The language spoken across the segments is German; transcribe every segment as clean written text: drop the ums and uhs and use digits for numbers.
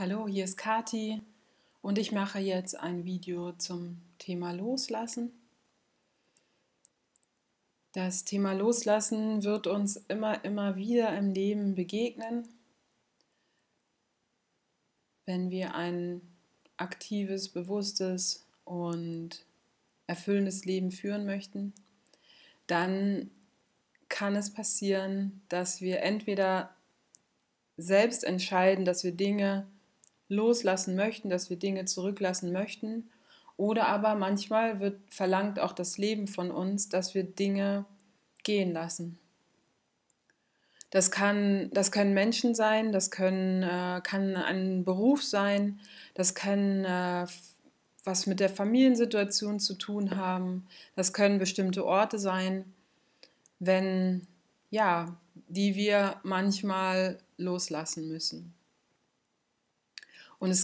Hallo, hier ist Kati und ich mache jetzt ein Video zum Thema Loslassen. Das Thema Loslassen wird uns immer wieder im Leben begegnen, wenn wir ein aktives, bewusstes und erfüllendes Leben führen möchten. Dann kann es passieren, dass wir entweder selbst entscheiden, dass wir Dinge loslassen möchten, dass wir Dinge zurücklassen möchten. Oder aber manchmal verlangt auch das Leben von uns, dass wir Dinge gehen lassen. Das können Menschen sein, das kann ein Beruf sein, das kann was mit der Familiensituation zu tun haben, das können bestimmte Orte sein, die wir manchmal loslassen müssen. Und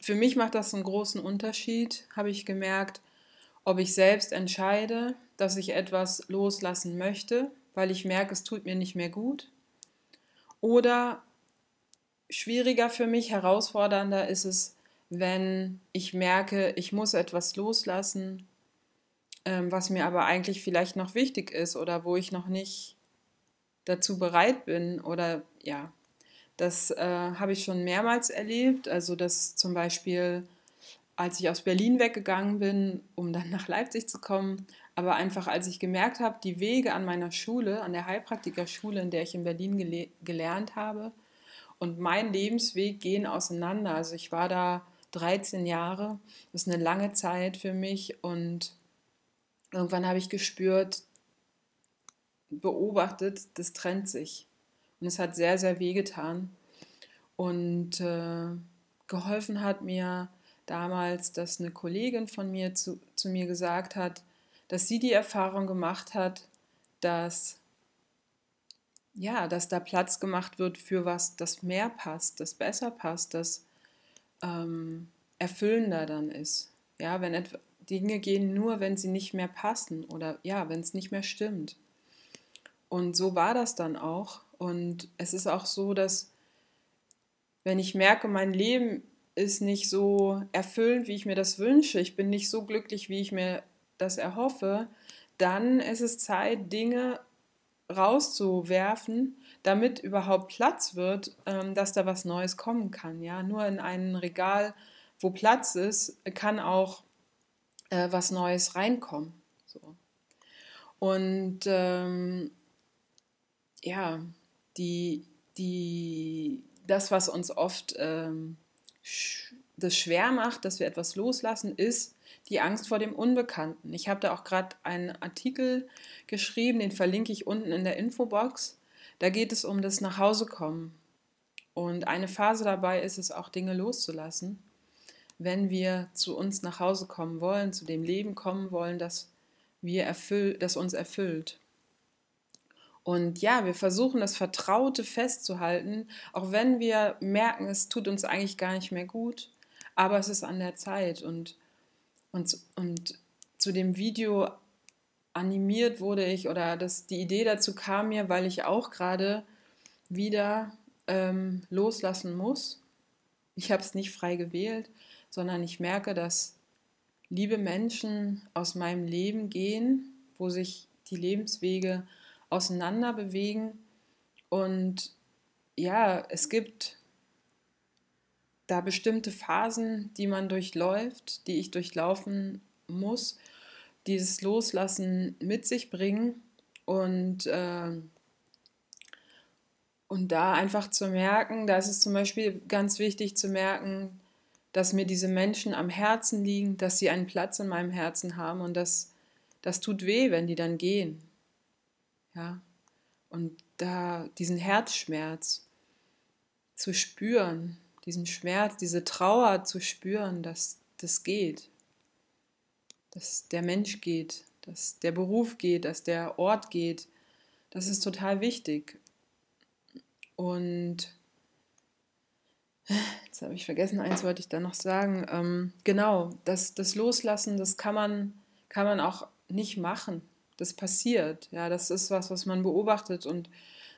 für mich macht das einen großen Unterschied, habe ich gemerkt, ob ich selbst entscheide, dass ich etwas loslassen möchte, weil ich merke, es tut mir nicht mehr gut. Oder schwieriger für mich, herausfordernder ist es, wenn ich merke, ich muss etwas loslassen, was mir aber eigentlich vielleicht noch wichtig ist oder wo ich noch nicht dazu bereit bin oder ja. Das habe ich schon mehrmals erlebt, also dass zum Beispiel, als ich aus Berlin weggegangen bin, um dann nach Leipzig zu kommen, aber einfach als ich gemerkt habe, die Wege an meiner Schule, an der Heilpraktikerschule, in der ich in Berlin gelernt habe, und mein Lebensweg gehen auseinander. Also ich war da 13 Jahre, das ist eine lange Zeit für mich und irgendwann habe ich beobachtet, das trennt sich. Und es hat sehr, sehr wehgetan und geholfen hat mir damals, dass eine Kollegin von mir zu mir gesagt hat, dass sie die Erfahrung gemacht hat, dass da Platz gemacht wird für was, das mehr passt, das besser passt, das erfüllender dann ist. Ja, wenn Dinge gehen nur, wenn sie nicht mehr passen oder ja, wenn es nicht mehr stimmt. Und so war das dann auch. Und es ist auch so, dass wenn ich merke, mein Leben ist nicht so erfüllend, wie ich mir das wünsche, ich bin nicht so glücklich, wie ich mir das erhoffe, dann ist es Zeit, Dinge rauszuwerfen, damit überhaupt Platz wird, dass da was Neues kommen kann. Ja? Nur in einem Regal, wo Platz ist, kann auch was Neues reinkommen. So. Und das, was uns oft das schwer macht, dass wir etwas loslassen, ist die Angst vor dem Unbekannten. Ich habe da auch gerade einen Artikel geschrieben, den verlinke ich unten in der Infobox. Da geht es um das Nachhausekommen. Und eine Phase dabei ist es auch, Dinge loszulassen. Wenn wir zu uns nach Hause kommen wollen, zu dem Leben kommen wollen, das uns erfüllt. Und ja, wir versuchen, das Vertraute festzuhalten, auch wenn wir merken, es tut uns eigentlich gar nicht mehr gut, aber es ist an der Zeit. Und zu dem Video animiert wurde ich, oder die Idee dazu kam mir, weil ich auch gerade wieder loslassen muss. Ich habe es nicht frei gewählt, sondern ich merke, dass liebe Menschen aus meinem Leben gehen, wo sich die Lebenswege auseinander bewegen und ja, es gibt da bestimmte Phasen, die man durchläuft, die ich durchlaufen muss, dieses Loslassen mit sich bringen und da einfach zu merken, da ist es zum Beispiel ganz wichtig zu merken, dass mir diese Menschen am Herzen liegen, dass sie einen Platz in meinem Herzen haben und das tut weh, wenn die dann gehen. Ja, und da diesen Herzschmerz zu spüren, diesen Schmerz, diese Trauer zu spüren, dass das geht, dass der Mensch geht, dass der Beruf geht, dass der Ort geht, das ist total wichtig. Und jetzt habe ich vergessen, eins wollte ich da noch sagen. Genau, das Loslassen, das kann man auch nicht machen. Das passiert, ja, das ist was man beobachtet und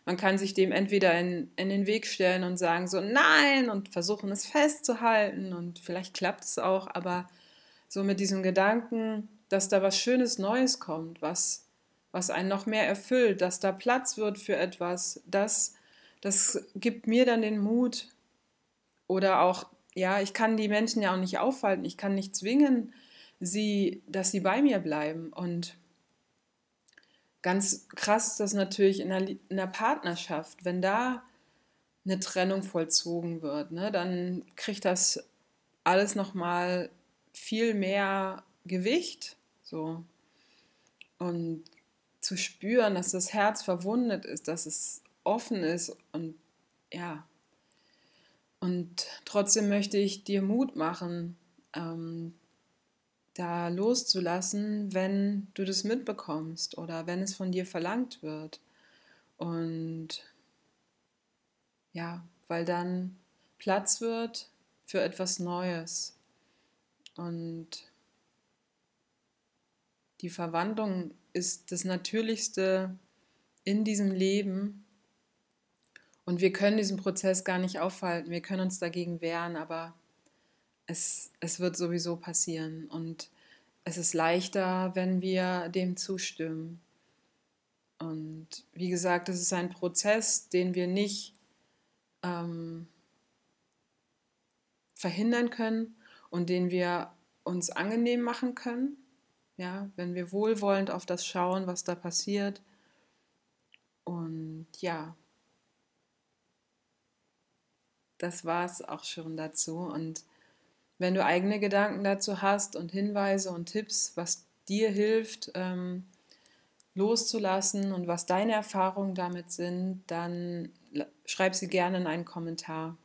Man kann sich dem entweder in den Weg stellen und sagen so nein und versuchen es festzuhalten und vielleicht klappt es auch, aber so mit diesem Gedanken, dass da was Schönes Neues kommt, was einen noch mehr erfüllt, dass da Platz wird für etwas, das gibt mir dann den Mut. Oder auch, ja, ich kann die Menschen ja auch nicht aufhalten, ich kann nicht zwingen, dass sie bei mir bleiben. Und ganz krass ist das natürlich in der Partnerschaft, wenn da eine Trennung vollzogen wird, ne, dann kriegt das alles nochmal viel mehr Gewicht. So. Und zu spüren, dass das Herz verwundet ist, dass es offen ist und ja. Und trotzdem möchte ich dir Mut machen, da loszulassen, wenn du das mitbekommst oder wenn es von dir verlangt wird. Und ja, weil dann Platz wird für etwas Neues. Und die Verwandlung ist das Natürlichste in diesem Leben. Und wir können diesen Prozess gar nicht aufhalten, wir können uns dagegen wehren, aber es wird sowieso passieren. Und es ist leichter, wenn wir dem zustimmen. Und wie gesagt, es ist ein Prozess, den wir nicht verhindern können und den wir uns angenehm machen können, ja, wenn wir wohlwollend auf das schauen, was da passiert. Und ja, das war es auch schon dazu. Und wenn du eigene Gedanken dazu hast und Hinweise und Tipps, was dir hilft, loszulassen und was deine Erfahrungen damit sind, dann schreib sie gerne in einen Kommentar.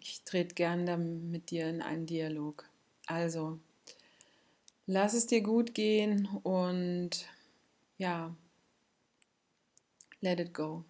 Ich trete gerne mit dir in einen Dialog. Also, lass es dir gut gehen und ja, let it go.